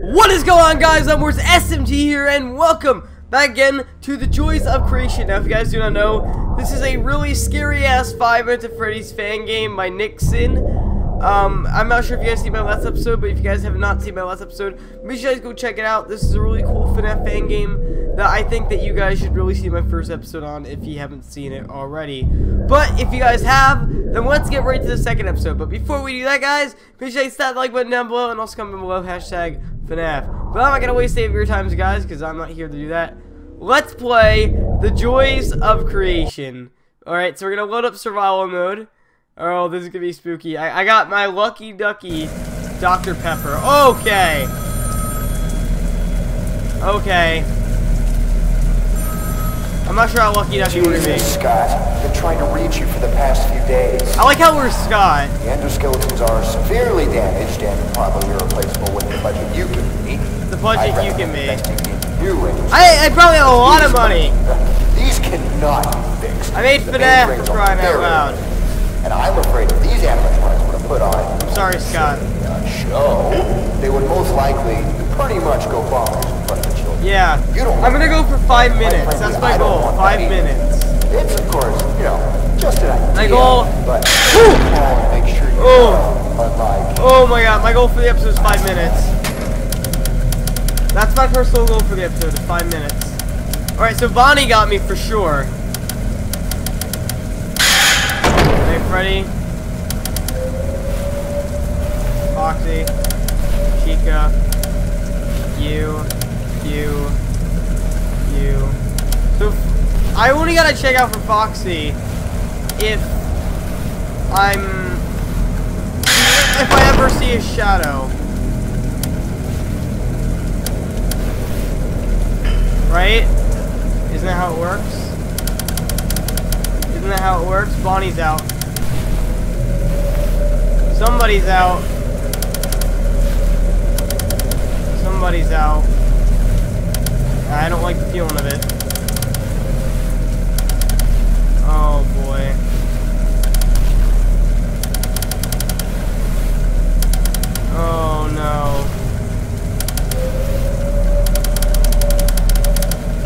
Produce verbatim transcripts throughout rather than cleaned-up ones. What is going on, guys? ZombieWarsSMT here, and welcome back again to the Joys of Creation. Now, if you guys do not know, this is a really scary-ass Five Nights at Freddy's fan game by Nixon. Um, I'm not sure if you guys seen my last episode, but if you guys have not seen my last episode, make sure you guys go check it out. This is a really cool FNAF fan game that I think that you guys should really see my first episode on if you haven't seen it already. But if you guys have, then let's get right to the second episode. But before we do that, guys, make sure you guys hit that like button down below and also comment below hashtag FNAF. But I'm not going to waste any of your time, guys, because I'm not here to do that. Let's play The Joys of Creation. Alright, so we're going to load up survival mode. Oh, this is going to be spooky. I, I got my lucky ducky Doctor Pepper. Okay. Okay. I'm not sure how lucky ducky would be. Scott, been trying to reach you for the past few days. I like how we're Scott. The endoskeletons are severely damaged and probably irreplaceable with the budget you can make. The budget you can make. I, I probably have a lot of money. These cannot be fixed. I made FNAF for crying out loud. And I'm afraid if these animatronics were to put on I'm sorry, Scott. A show, they would most likely pretty much go bonkers in front of the children. Yeah. You don't I'm gonna go for five minutes. That's my goal. Five minutes. It's of course, you know, just an idea. My goal. But make sure you oh. oh my god, my goal for the episode is five minutes. That's my personal goal for the episode, five minutes. Alright, so Bonnie got me for sure. Hey, Freddy. Foxy. Chica. You. You. You. So, I only gotta check out for Foxy if I'm... if I ever see his shadow. Right? Isn't that how it works? Isn't that how it works? Bonnie's out. Somebody's out. Somebody's out. I don't like the feeling of it. Oh boy. Oh no.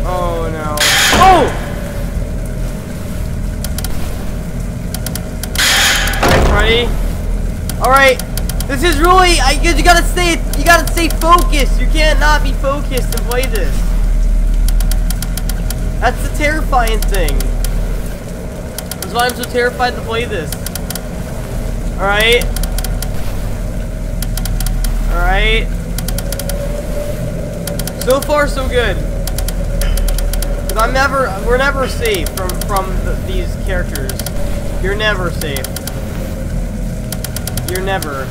Oh no. Oh! Alright, Freddy. Alright. This is really I you gotta stay you gotta stay focused. You can't not be focused to play this. That's the terrifying thing. That's why I'm so terrified to play this. Alright. Alright. So far so good. I'm never, we're never safe from, from the, these characters. You're never safe. You're never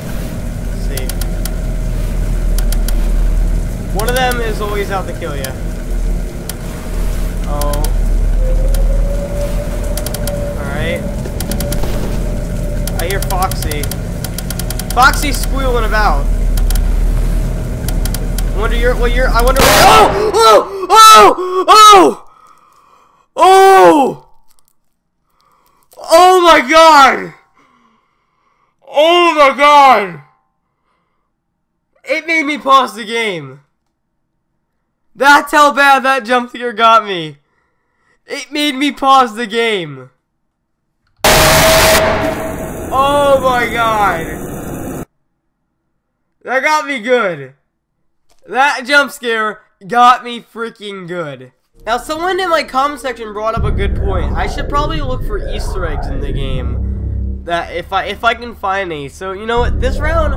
safe. One of them is always out to kill you. Oh. Alright. I hear Foxy. Foxy's squealing about. I wonder your, what your, I wonder what oh! Oh! Oh! Oh! Oh! Oh my god! Oh my god! It made me pause the game. That's how bad that jump scare got me. It made me pause the game. Oh my god! That got me good. That jump scare got me freaking good. Now, someone in my comment section brought up a good point. I should probably look for Easter eggs in the game, that if I if I can find any. So you know what? This round,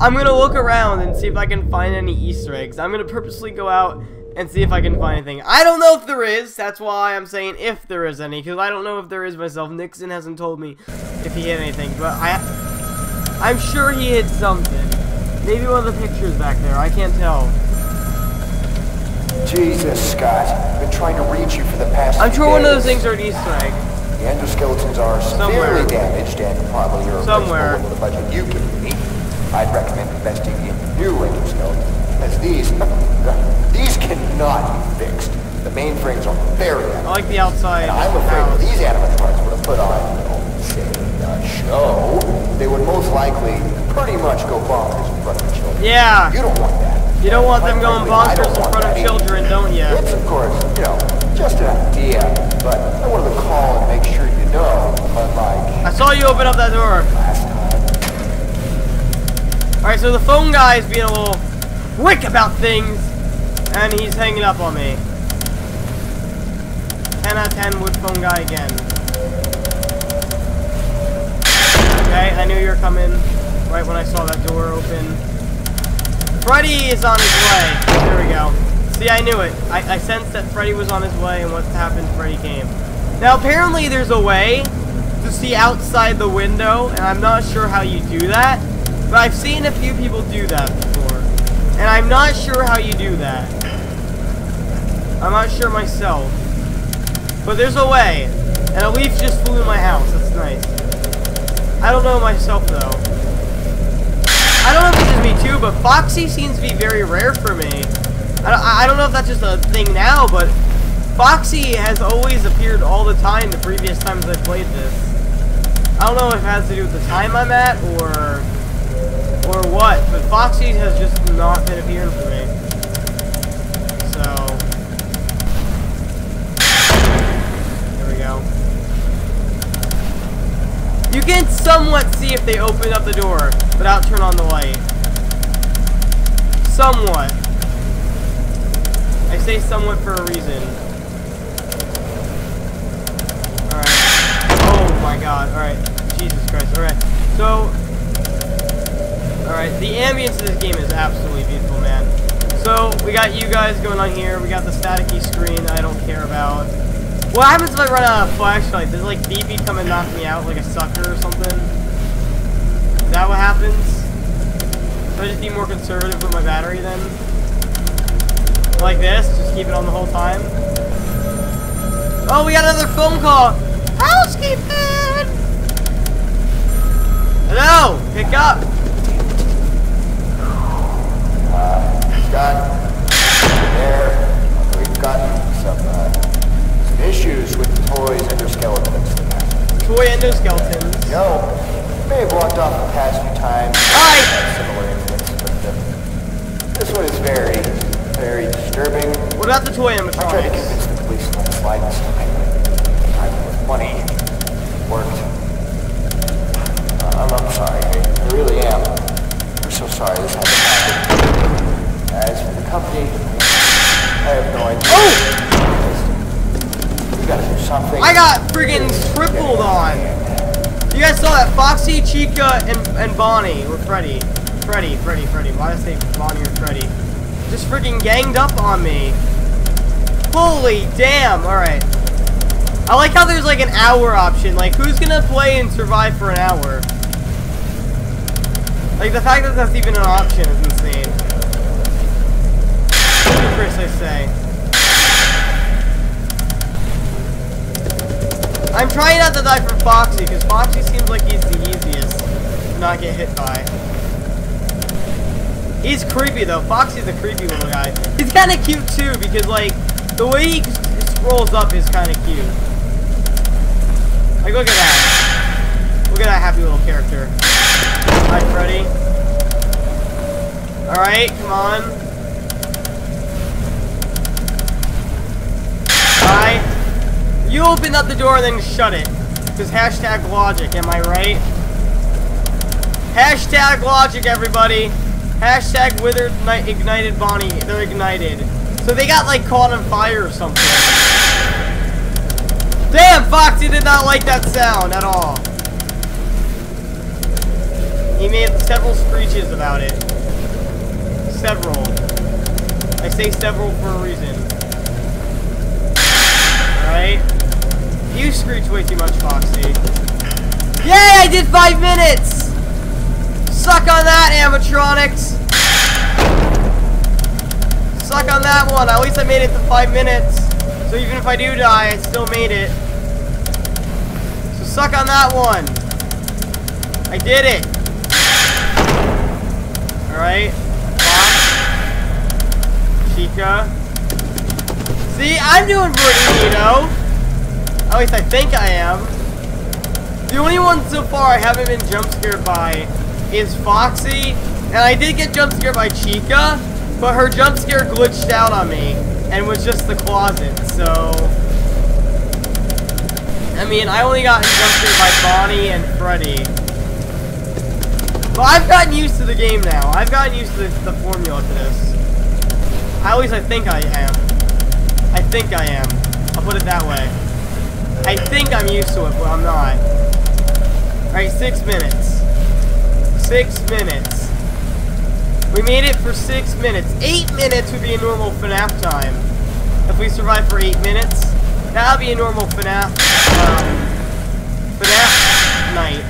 I'm gonna look around and see if I can find any Easter eggs. I'm gonna purposely go out and see if I can find anything. I don't know if there is. That's why I'm saying if there is any, because I don't know if there is myself. Nixon hasn't told me if he hit anything, but I I'm sure he hit something. Maybe one of the pictures back there. I can't tell. Jesus, Scott. I've been trying to reach you for the past I'm sure days. One of those things are an Easter egg. The endoskeletons are Somewhere. severely damaged and probably irreplaceable with the budget you can meet. I'd recommend investing in new endoskeletons, as these, these cannot be fixed. The mainframes are very I like the outside. And I'm afraid house. If these animatronics would have put on, say, a show, they would most likely pretty much go bonkers in front of the children. Yeah. You don't want that. You don't want them going bonkers in front of children, don't you? It's, of course, you know, just an idea, but I wanted to call and make sure you know, but like... I saw you open up that door. Alright, so the phone guy is being a little quick about things, and he's hanging up on me. ten out of ten wood phone guy again. Okay, I knew you were coming right when I saw that door open. Freddy is on his way. There we go. See, I knew it. I, I sensed that Freddy was on his way, and what happened, Freddy came. Now, apparently there's a way to see outside the window, and I'm not sure how you do that, but I've seen a few people do that before, and I'm not sure how you do that. I'm not sure myself, but there's a way, and a leaf just flew in my house. That's nice. I don't know myself, though. I don't know if this is me too, but Foxy seems to be very rare for me. I don't, I don't know if that's just a thing now, but Foxy has always appeared all the time the previous times I played this. I don't know if it has to do with the time I'm at or or what, but Foxy has just not been appearing for me. So there we go. You can somewhat see if they open up the door without turn on the light. Somewhat. I say somewhat for a reason. Alright. Oh my god. Alright. Jesus Christ. Alright. So. Alright. The ambience of this game is absolutely beautiful, man. So, we got you guys going on here. We got the staticky screen I don't care about. What happens if I run out of flashlight? Does like D B come and knock me out like a sucker or something? Is that what happens? Should I just be more conservative with my battery then? Like this? Just keep it on the whole time? Oh, we got another phone call! Housekeeping! Hello! Pick up! Uh, got there. We've got some, uh... issues with toys endoskeletons. Toy endoskeletons? Uh, no. You may have walked off the past few times. Hi! Similar incidents, but uh, this one is very, very disturbing. What about the toy animatronics? I tried to convince the police to slide this time. Time with money. It worked. Uh, I'm, I'm sorry. I really am. I'm so sorry this happened. As for the company, I have no idea. Oh! Something. I got friggin' crippled on. You guys saw that Foxy, Chica, and, and Bonnie, or Freddy. Freddy, Freddy, Freddy. Why did I say Bonnie or Freddy? Just friggin' ganged up on me. Holy damn, alright. I like how there's like an hour option. Like, who's gonna play and survive for an hour? Like, the fact that that's even an option is insane. Chris, I say. I'm trying not to die from Foxy, because Foxy seems like he's the easiest to not get hit by. He's creepy, though. Foxy's a creepy little guy. He's kind of cute, too, because, like, the way he scrolls up is kind of cute. Like, look at that. Look at that happy little character. Hi, Freddy. Alright, come on. Hi. You open up the door and then shut it. Because hashtag logic, am I right? Hashtag logic, everybody. Hashtag withered ignited Bonnie. They're ignited. So they got like caught on fire or something. Damn, Foxy did not like that sound at all. He made several screeches about it. Several. I say several for a reason. Alright. You screech way too much, Foxy. Yay, I did five minutes! Suck on that, animatronics! Suck on that one. At least I made it to five minutes. So even if I do die, I still made it. So suck on that one. I did it. Alright. Fox. Chica. See, I'm doing pretty, you know. At least I think I am. The only one so far I haven't been jump scared by is Foxy, and I did get jump scared by Chica, But her jump scare glitched out on me and was just the closet, so... I mean, I only got jump scared by Bonnie and Freddy. But I've gotten used to the game now. I've gotten used to the, the formula to this. At least I think I am. I think I am. I'll put it that way. I think I'm used to it, but I'm not. Alright, six minutes. Six minutes. We made it for six minutes. Eight minutes would be a normal FNAF time. If we survive for eight minutes, that would be a normal FNAF, um, FNAF night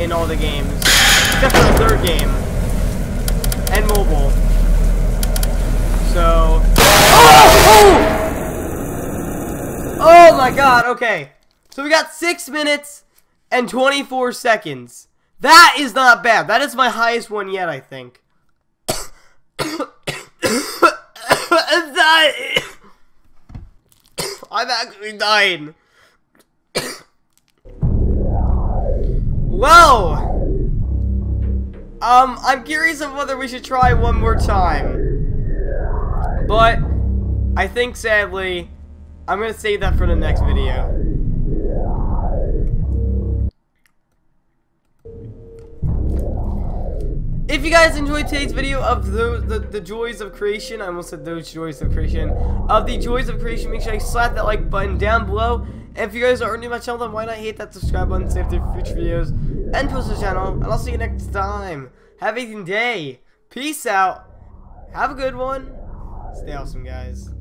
in all the games. Except for the third game. And mobile. So... Oh! Oh my god, okay. So we got six minutes and twenty-four seconds. That is not bad. That is my highest one yet, I think. I'm dying. I'm actually dying. Whoa. Um, I'm curious of whether we should try one more time. But I think, sadly, I'm gonna save that for the next video. If you guys enjoyed today's video of the, the, the Joys of Creation, I almost said those Joys of Creation, of the Joys of Creation, make sure you slap that like button down below. And if you guys are new to my channel, then why not hit that subscribe button, save for future videos, and post to the channel. And I'll see you next time. Have a good day. Peace out. Have a good one. Stay awesome, guys.